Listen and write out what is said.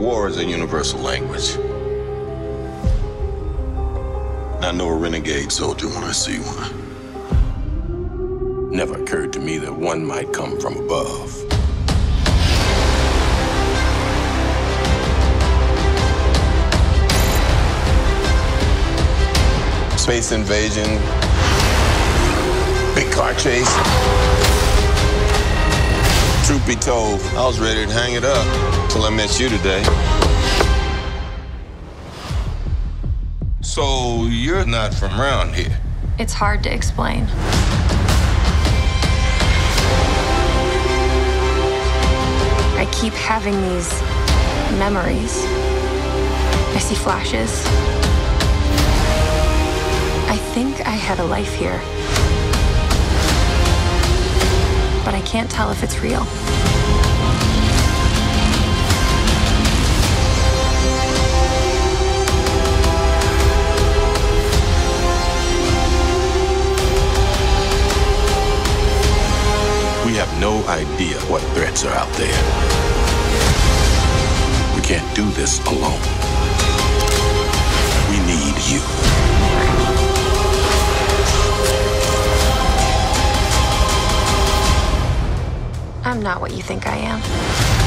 War is a universal language. I know a renegade soldier when I see one. Never occurred to me that one might come from above. Space invasion, big car chase. Truth be told, I was ready to hang it up till I met you today. So you're not from around here? It's hard to explain. I keep having these memories. I see flashes. I think I had a life here, but I can't tell if it's real. We have no idea what threats are out there. We can't do this alone. We need you. I'm not what you think I am.